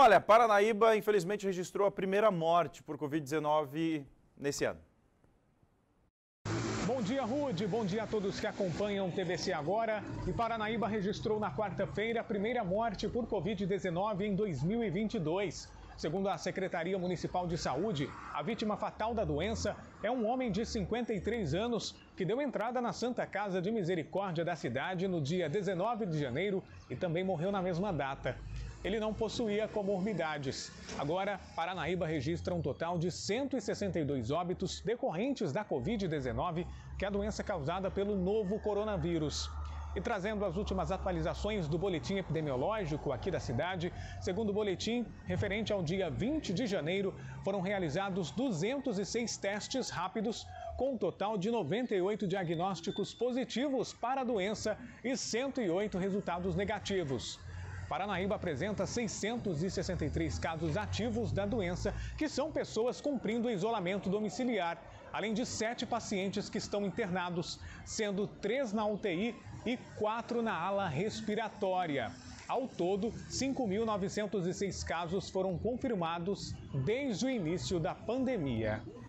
Olha, Paranaíba, infelizmente, registrou a primeira morte por Covid-19 nesse ano. Bom dia, Rudy. Bom dia a todos que acompanham o TVC Agora. E Paranaíba registrou na quarta-feira a primeira morte por Covid-19 em 2022. Segundo a Secretaria Municipal de Saúde, a vítima fatal da doença é um homem de 53 anos que deu entrada na Santa Casa de Misericórdia da cidade no dia 19 de janeiro e também morreu na mesma data. Ele não possuía comorbidades. Agora, Paranaíba registra um total de 162 óbitos decorrentes da Covid-19, que é a doença causada pelo novo coronavírus. E trazendo as últimas atualizações do Boletim Epidemiológico aqui da cidade, segundo o boletim, referente ao dia 20 de janeiro, foram realizados 206 testes rápidos, com um total de 98 diagnósticos positivos para a doença e 108 resultados negativos. Paranaíba apresenta 663 casos ativos da doença, que são pessoas cumprindo o isolamento domiciliar, além de 7 pacientes que estão internados, sendo 3 na UTI e 4 na ala respiratória. Ao todo, 5.906 casos foram confirmados desde o início da pandemia.